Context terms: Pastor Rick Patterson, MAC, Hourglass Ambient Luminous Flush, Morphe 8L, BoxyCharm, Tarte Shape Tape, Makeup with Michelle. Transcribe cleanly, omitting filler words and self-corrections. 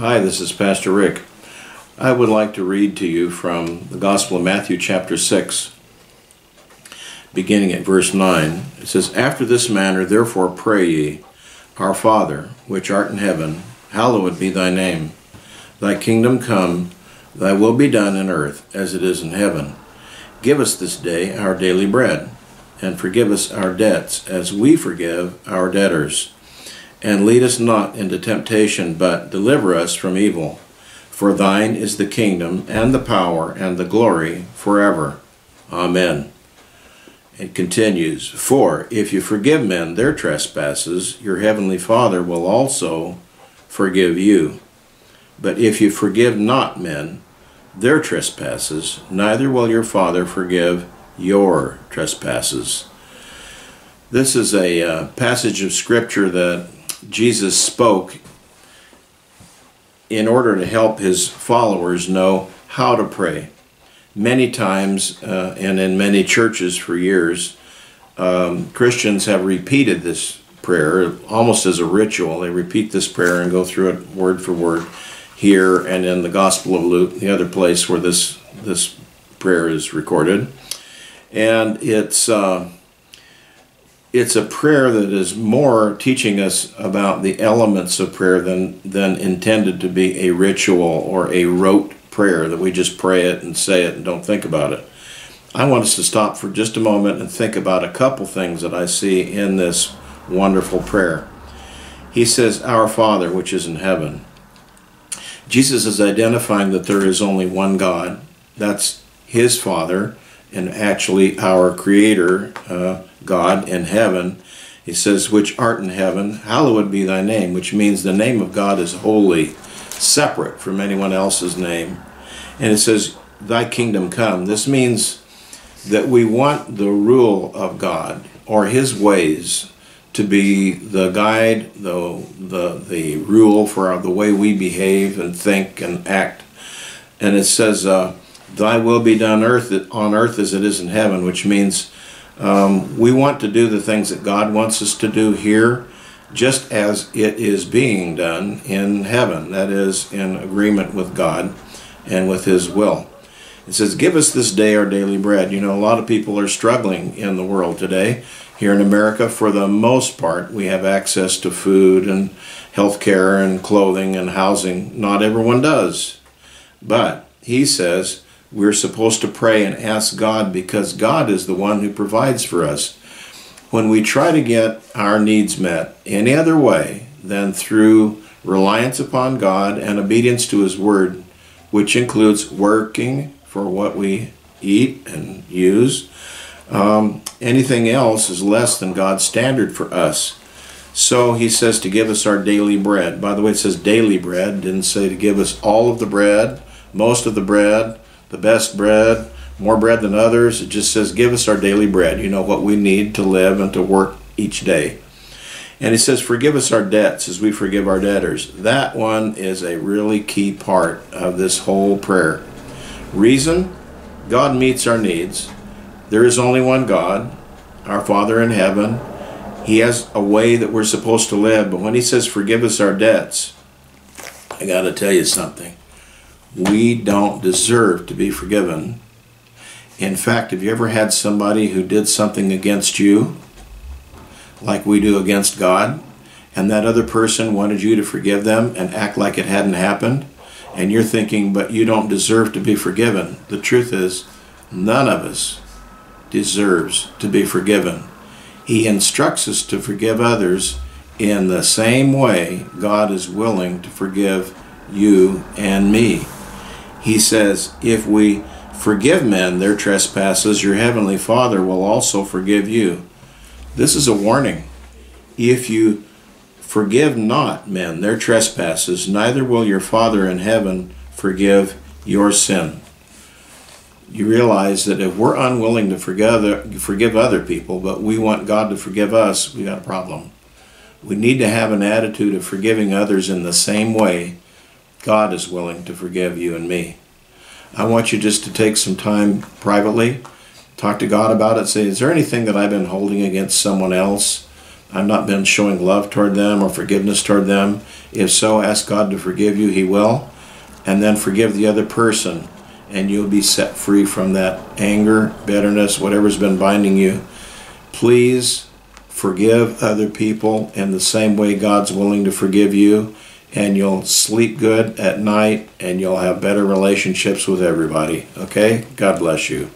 Hi, this is Pastor Rick. I would like to read to you from the Gospel of Matthew chapter 6, beginning at verse 9. It says, "After this manner, therefore pray ye, Our Father, which art in heaven, hallowed be thy name. Thy kingdom come, thy will be done in earth as it is in heaven. Give us this day our daily bread, and forgive us our debts as we forgive our debtors. And lead us not into temptation, but deliver us from evil. For thine is the kingdom, and the power, and the glory, forever. Amen." It continues, "For if you forgive men their trespasses, your heavenly Father will also forgive you. But if you forgive not men their trespasses, neither will your Father forgive your trespasses." This is a passage of Scripture that Jesus spoke in order to help his followers know how to pray. Many times, and in many churches for years, Christians have repeated this prayer almost as a ritual. They repeat this prayer and go through it word for word here and in the Gospel of Luke, the other place where this prayer is recorded. And it's a prayer that is more teaching us about the elements of prayer than intended to be a ritual or a rote prayer that we just pray it and say it and don't think about it. I want us to stop for just a moment and think about a couple things that I see in this wonderful prayer. He says, "Our Father, which is in heaven." Jesus is identifying that there is only one God. That's his Father, and actually our Creator, God in heaven. He says, "Which art in heaven, hallowed be thy name," which means the name of God is holy, separate from anyone else's name. And it says, "Thy kingdom come." This means that we want the rule of God or his ways to be the guide, the rule for the way we behave and think and act. And it says, "Thy will be done on earth as it is in heaven," which means we want to do the things that God wants us to do here, just as it is being done in heaven. That is, in agreement with God and with his will. It says, "Give us this day our daily bread." You know, a lot of people are struggling in the world today. Here in America, for the most part, we have access to food and health care and clothing and housing. Not everyone does. But he says, we're supposed to pray and ask God because God is the one who provides for us. When we try to get our needs met any other way than through reliance upon God and obedience to his word, which includes working for what we eat and use, anything else is less than God's standard for us. So he says to give us our daily bread. By the way, it says daily bread. Didn't say to give us all of the bread, most of the bread, the best bread, more bread than others. It just says, give us our daily bread. You know, what we need to live and to work each day. And it says, forgive us our debts as we forgive our debtors. That one is a really key part of this whole prayer. Reason? God meets our needs. There is only one God, our Father in heaven. He has a way that we're supposed to live. But when he says, forgive us our debts, I got to tell you something. We don't deserve to be forgiven. In fact, have you ever had somebody who did something against you, like we do against God, and that other person wanted you to forgive them and act like it hadn't happened? And you're thinking, but you don't deserve to be forgiven. The truth is, none of us deserves to be forgiven. He instructs us to forgive others in the same way God is willing to forgive you and me. He says, if we forgive men their trespasses, your heavenly Father will also forgive you. This is a warning. If you forgive not men their trespasses, neither will your Father in heaven forgive your sin. You realize that if we're unwilling to forgive other people, but we want God to forgive us, we got a problem. We need to have an attitude of forgiving others in the same way God is willing to forgive you and me. I want you just to take some time privately, talk to God about it, say, is there anything that I've been holding against someone else I've not been showing love toward them or forgiveness toward them. If so, ask God to forgive you. He will. And then forgive the other person, and you'll be set free from that anger, bitterness, whatever's been binding you. Please forgive other people in the same way God's willing to forgive you, and you'll sleep good at night, and you'll have better relationships with everybody. Okay? God bless you.